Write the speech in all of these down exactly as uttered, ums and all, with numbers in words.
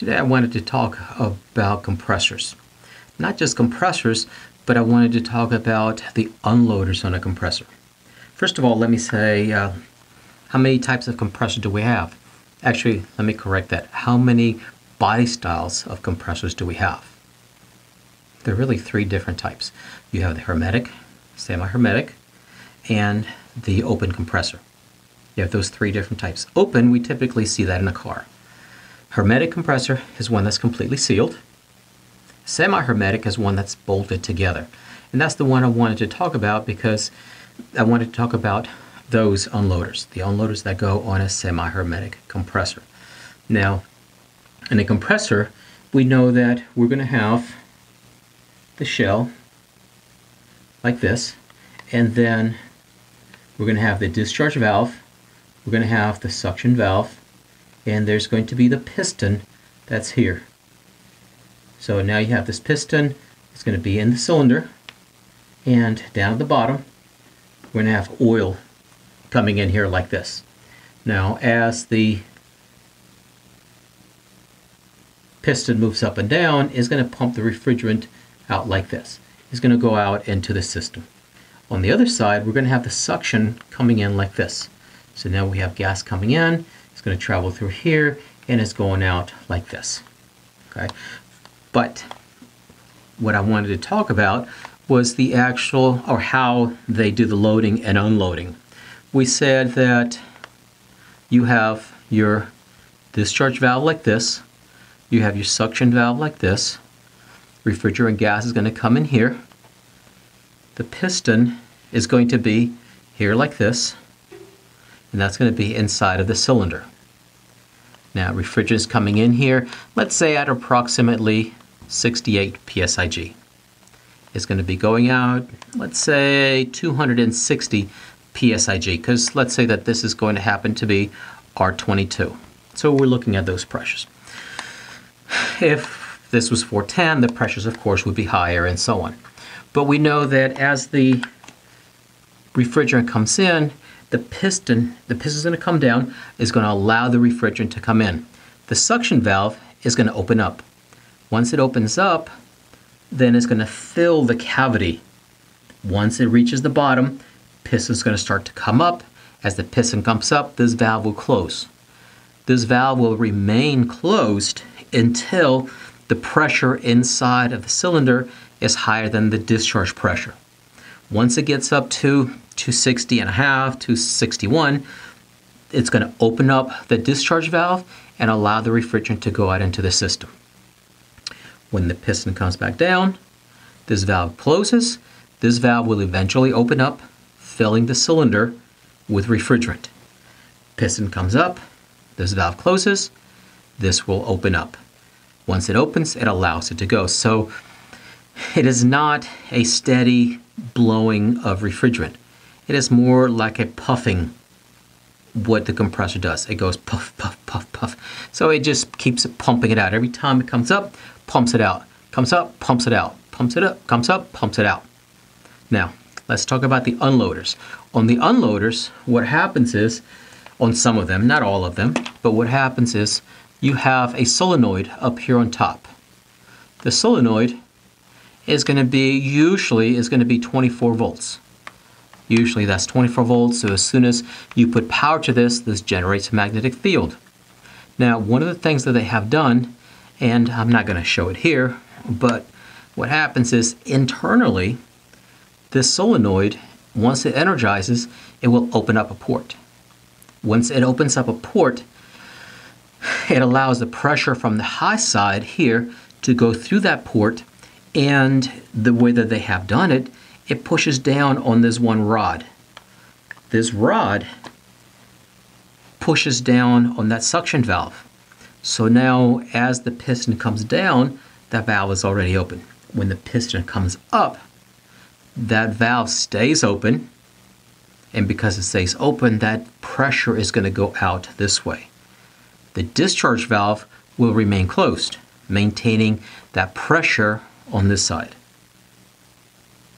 Today I wanted to talk about compressors. Not just compressors, but I wanted to talk about the unloaders on a compressor. First of all, let me say uh, how many types of compressors do we have? Actually, let me correct that. How many body styles of compressors do we have? There are really three different types. You have the hermetic, semi-hermetic, and the open compressor. You have those three different types. Open, we typically see that in a car. Hermetic compressor is one that's completely sealed. Semi-hermetic is one that's bolted together. And that's the one I wanted to talk about because I wanted to talk about those unloaders, the unloaders that go on a semi-hermetic compressor. Now, in a compressor, we know that we're going to have the shell like this, and then we're going to have the discharge valve, we're going to have the suction valve, and there's going to be the piston that's here. So now you have this piston, it's going to be in the cylinder, and down at the bottom we're going to have oil coming in here like this. Now as the piston moves up and down, it's going to pump the refrigerant out like this. It's going to go out into the system. On the other side we're going to have the suction coming in like this. So now we have gas coming in, it's going to travel through here, and it's going out like this. Okay. But what I wanted to talk about was the actual, or how they do the loading and unloading. We said that you have your discharge valve like this, you have your suction valve like this, refrigerant gas is going to come in here, the piston is going to be here like this, and that's going to be inside of the cylinder. Now refrigerant is coming in here, let's say at approximately sixty-eight P S I G. It's going to be going out, let's say two hundred sixty P S I G, because let's say that this is going to happen to be R twenty-two. So we're looking at those pressures. If this was four ten, the pressures of course would be higher and so on. But we know that as the refrigerant comes in, the piston, the piston is going to come down, is going to allow the refrigerant to come in. The suction valve is going to open up. Once it opens up, then it's going to fill the cavity. Once it reaches the bottom, piston is going to start to come up. As the piston comes up, this valve will close. This valve will remain closed until the pressure inside of the cylinder is higher than the discharge pressure. Once it gets up to two sixty and a half, two sixty-one, it's going to open up the discharge valve and allow the refrigerant to go out into the system. When the piston comes back down, this valve closes. This valve will eventually open up, filling the cylinder with refrigerant. Piston comes up, this valve closes, this will open up. Once it opens, it allows it to go. So it is not a steady blowing of refrigerant. It is more like a puffing, what the compressor does. It goes puff, puff, puff, puff. So it just keeps pumping it out. Every time it comes up, pumps it out. Comes up, pumps it out. Pumps it up, comes up, pumps it out. Now, let's talk about the unloaders. On the unloaders, what happens is, on some of them, not all of them, but what happens is you have a solenoid up here on top. The solenoid is going to be, usually, is going to be twenty-four volts. Usually that's twenty-four volts, so as soon as you put power to this, this generates a magnetic field. Now, one of the things that they have done, and I'm not going to show it here, but what happens is internally, this solenoid, once it energizes, it will open up a port. Once it opens up a port, it allows the pressure from the high side here to go through that port, and the way that they have done it, it pushes down on this one rod. This rod pushes down on that suction valve. So now as the piston comes down, that valve is already open. When the piston comes up, that valve stays open. And because it stays open, that pressure is going to go out this way. The discharge valve will remain closed, maintaining that pressure on this side.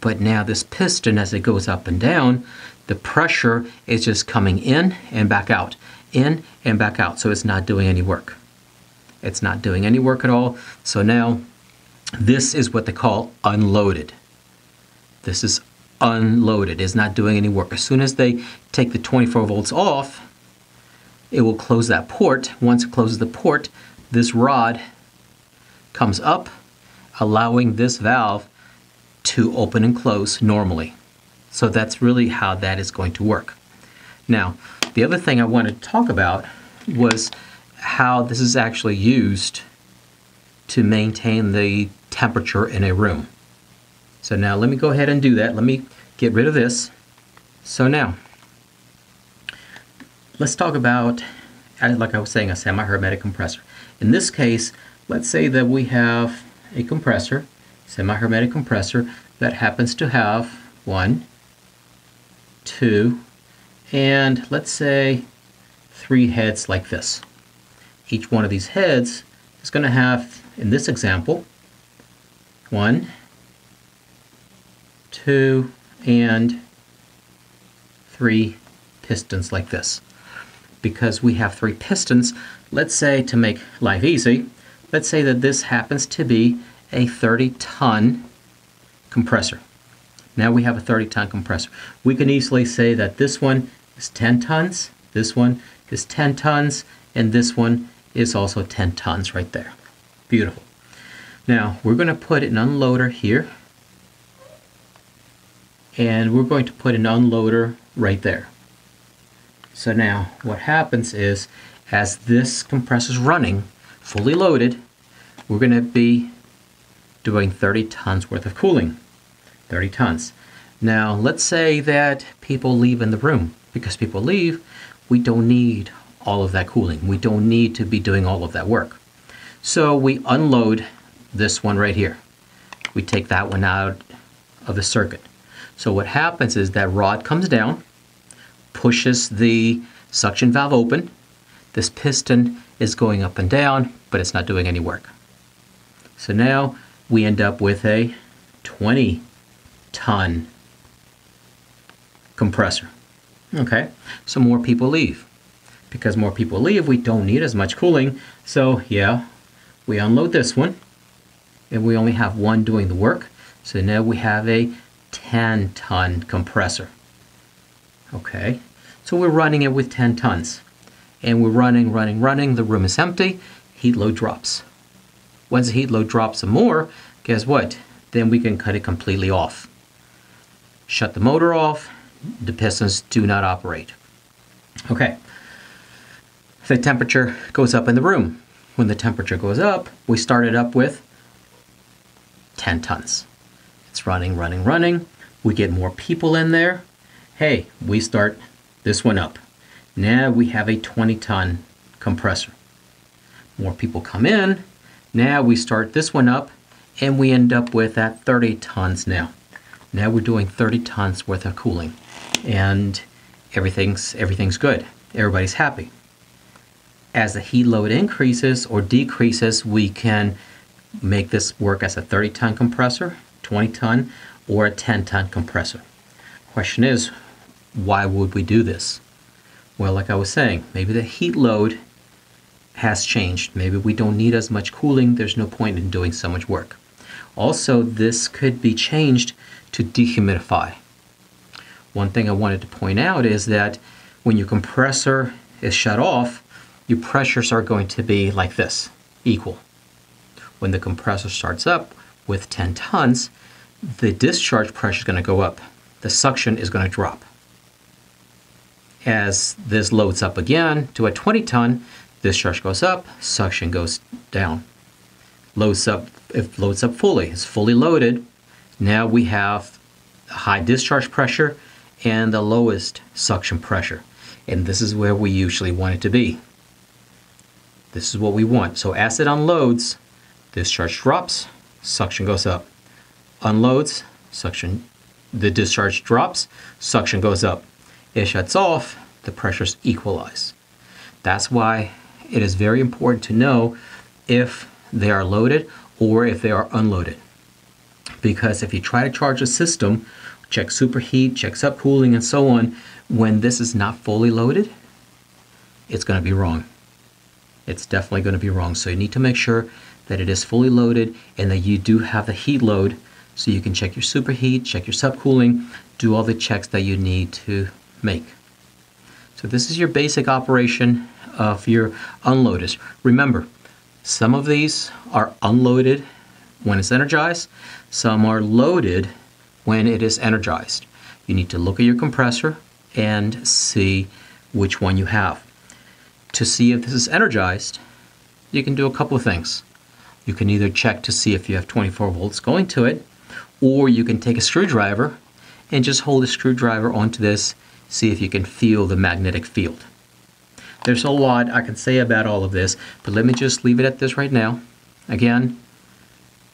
But now this piston, as it goes up and down, the pressure is just coming in and back out, in and back out, so it's not doing any work. It's not doing any work at all. So now this is what they call unloaded. This is unloaded. It's not doing any work. As soon as they take the twenty-four volts off, it will close that port. Once it closes the port, this rod comes up, allowing this valve to open and close normally. So that's really how that is going to work. Now, the other thing I want to talk about was how this is actually used to maintain the temperature in a room. So now let me go ahead and do that. Let me get rid of this. So now, let's talk about, like I was saying, I have my hermetic compressor. In this case, let's say that we have a compressor, semi-hermetic compressor, that happens to have one, two, and let's say three heads like this. Each one of these heads is going to have, in this example, one, two, and three pistons like this. Because we have three pistons, let's say, to make life easy, let's say that this happens to be a thirty ton compressor. Now we have a thirty ton compressor. We can easily say that this one is ten tons, this one is ten tons, and this one is also ten tons right there. Beautiful. Now we're going to put an unloader here, and we're going to put an unloader right there. So now what happens is, as this compressor is running fully loaded, we're going to be doing thirty tons worth of cooling. thirty tons. Now let's say that people leave in the room. Because people leave, we don't need all of that cooling. We don't need to be doing all of that work. So we unload this one right here. We take that one out of the circuit. So what happens is that rod comes down, pushes the suction valve open. This piston is going up and down, but it's not doing any work. So now we end up with a twenty ton compressor. Okay, so more people leave. Because more people leave, we don't need as much cooling. So yeah, we unload this one, and we only have one doing the work. So now we have a ten ton compressor. Okay, so we're running it with ten tons. And we're running, running, running. The room is empty. Heat load drops. Once the heat load drops some more, guess what? Then we can cut it completely off. Shut the motor off. The pistons do not operate. Okay. The temperature goes up in the room. When the temperature goes up, we start it up with ten tons. It's running, running, running. We get more people in there. Hey, we start this one up. Now we have a twenty ton compressor. More people come in. Now we start this one up, and we end up with at thirty tons now. Now we're doing thirty tons worth of cooling, and everything's, everything's good. Everybody's happy. As the heat load increases or decreases, we can make this work as a thirty ton compressor, twenty ton, or a ten ton compressor. Question is, why would we do this? Well, like I was saying, maybe the heat load has changed. Maybe we don't need as much cooling. There's no point in doing so much work. Also, this could be changed to dehumidify. One thing I wanted to point out is that when your compressor is shut off, your pressures are going to be like this, equal. When the compressor starts up with ten tons, the discharge pressure is going to go up. The suction is going to drop. As this loads up again to a twenty ton, discharge goes up, suction goes down. Loads up, it loads up fully, it's fully loaded. Now we have high discharge pressure and the lowest suction pressure. And this is where we usually want it to be. This is what we want. So as it unloads, discharge drops, suction goes up. Unloads, suction, the discharge drops, suction goes up. It shuts off, the pressures equalize. That's why it is very important to know if they are loaded or if they are unloaded. Because if you try to charge a system, check superheat, check subcooling, and so on, when this is not fully loaded, it's going to be wrong. it's definitely going to be wrong. So you need to make sure that it is fully loaded and that you do have the heat load, so you can check your superheat, check your subcooling, do all the checks that you need to make. So this is your basic operation of your unloaders. Remember, some of these are unloaded when it's energized, some are loaded when it is energized. You need to look at your compressor and see which one you have. To see if this is energized, you can do a couple of things. You can either check to see if you have twenty-four volts going to it, or you can take a screwdriver and just hold a screwdriver onto this, see if you can feel the magnetic field. There's a lot I can say about all of this, but let me just leave it at this right now. Again,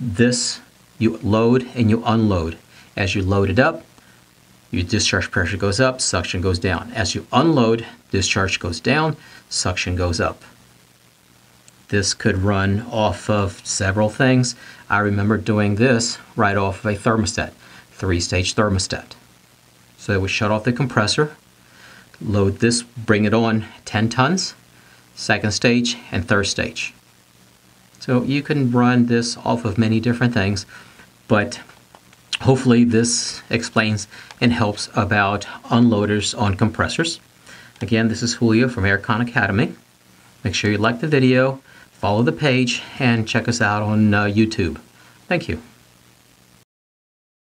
this you load and you unload. As you load it up, your discharge pressure goes up, suction goes down. As you unload, discharge goes down, suction goes up. This could run off of several things. I remember doing this right off of a thermostat, three-stage thermostat. So it would shut off the compressor, load this, bring it on ten tons, second stage and third stage. So you can run this off of many different things, but hopefully this explains and helps about unloaders on compressors. Again, this is Julio from Aircon Academy. Make sure you like the video, follow the page, and check us out on uh, YouTube. Thank you.